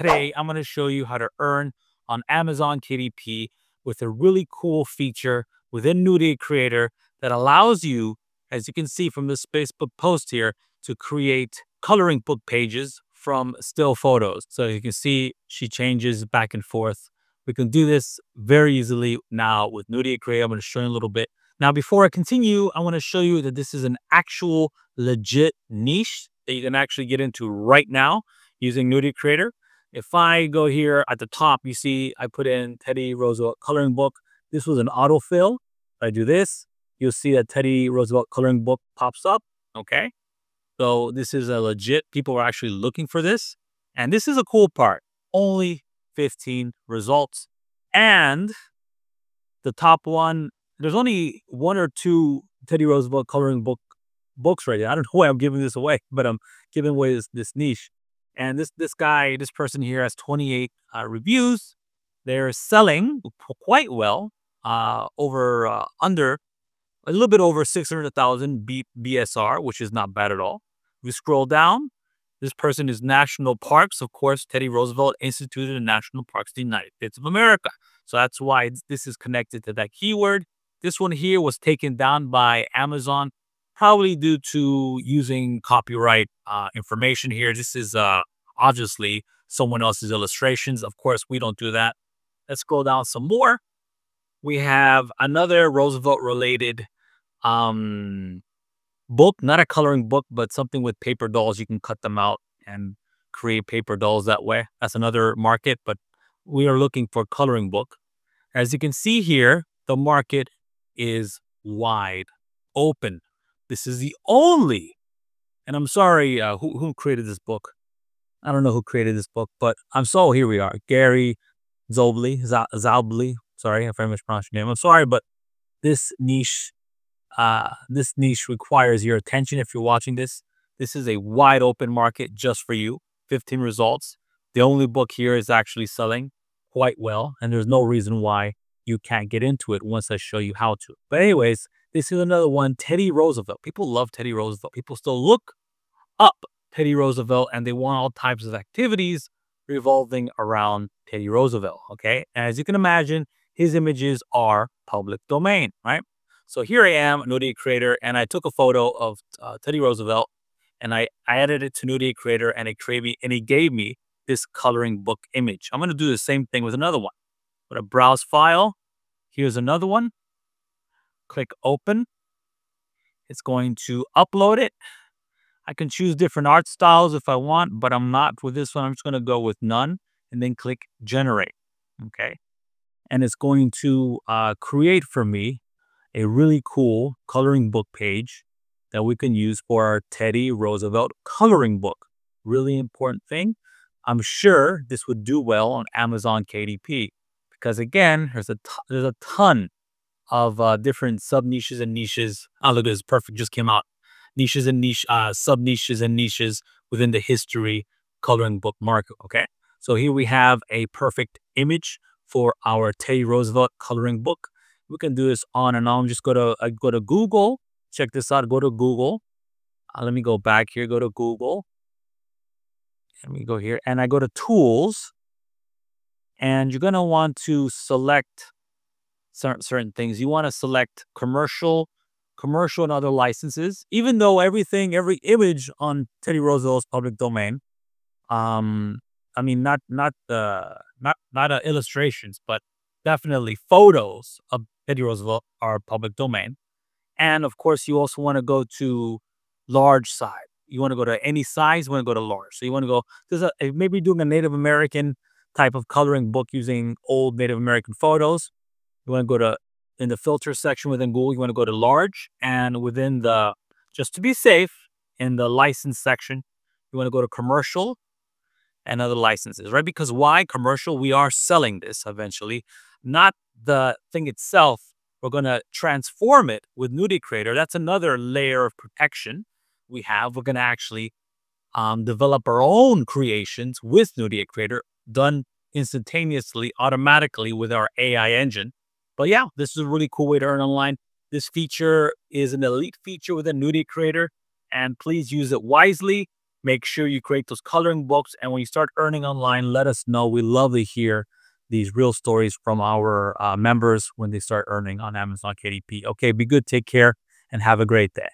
Today, I'm going to show you how to earn on Amazon KDP with a really cool feature within Nurie Creator that allows you, as you can see from this Facebook post here, to create coloring book pages from still photos. So you can see she changes back and forth. We can do this very easily now with Nurie Creator. I'm going to show you a little bit. Now, before I continue, I want to show you that this is an actual legit niche that you can actually get into right now using Nurie Creator. If I go here at the top, you see I put in Teddy Roosevelt coloring book. This was an autofill. If I do this, you'll see that Teddy Roosevelt coloring book pops up. Okay. So this is a legit, people are actually looking for this. And this is a cool part, only 15 results. And the top one, there's only one or two Teddy Roosevelt coloring books right here. I don't know why I'm giving this away, but I'm giving away this niche. And this person here has 28 reviews. They're selling quite well, a little bit over 600,000 BSR, which is not bad at all. We scroll down. This person is national parks. Of course, Teddy Roosevelt instituted in national parks in the United States of America. So that's why this is connected to that keyword. This one here was taken down by Amazon, probably due to using copyright information here. This is obviously someone else's illustrations. Of course, we don't do that. Let's scroll down some more. We have another Roosevelt-related book, not a coloring book, but something with paper dolls. You can cut them out and create paper dolls that way. That's another market, but we are looking for coloring book. As you can see here, the market is wide open. This is the only, and I'm sorry, who created this book? I don't know who created this book, but I'm so here we are. Gary Zobli. Sorry if I mispronounced your name. I'm sorry, but this niche requires your attention if you're watching this. This is a wide open market just for you. 15 results. The only book here is actually selling quite well, and there's no reason why you can't get into it once I show you how to. But anyways, this is another one, Teddy Roosevelt. People love Teddy Roosevelt. People still look up Teddy Roosevelt, and they want all types of activities revolving around Teddy Roosevelt, okay? And as you can imagine, his images are public domain, right? So here I am, Nurie Creator, and I took a photo of Teddy Roosevelt, and I added it to Nurie Creator, and it gave me this coloring book image. I'm going to do the same thing with another one. I'm going to browse file. Here's another one. Click open. It's going to upload it. I can choose different art styles if I want, but I'm not with this one. I'm just going to go with none and then click generate. Okay. And it's going to create for me a really cool coloring book page that we can use for our Teddy Roosevelt coloring book. Really important thing. I'm sure this would do well on Amazon KDP because, again, there's a ton of different sub-niches and niches. Oh, look, this perfect just came out. Niches and niche, sub-niches and niches within the history coloring book market, okay? So here we have a perfect image for our Teddy Roosevelt coloring book. We can do this on and on. Just go to Google. Check this out. Go to Google. Let me go back here. Go to Google. Let me go here. And I go to Tools. And you're going to want to select certain things. You want to select commercial and other licenses, even though every image on Teddy Roosevelt's public domain. I mean, not illustrations, but definitely photos of Teddy Roosevelt are public domain. And of course, you also want to go to large size. You want to go to any size. You want to go to large. So you want to go. Maybe doing a Native American type of coloring book using old Native American photos. You want to go to, in the filter section within Google, you want to go to large, and within the, just to be safe, in the license section, you want to go to commercial and other licenses, right? Because why commercial? We are selling this eventually, not the thing itself. We're going to transform it with Nurie Creator. That's another layer of protection we have. We're going to actually develop our own creations with Nurie Creator, done instantaneously, automatically with our AI engine. But yeah, this is a really cool way to earn online. This feature is an elite feature within Nurie Creator, and please use it wisely. Make sure you create those coloring books. And when you start earning online, let us know. We love to hear these real stories from our members when they start earning on Amazon KDP. Okay, be good, take care, and have a great day.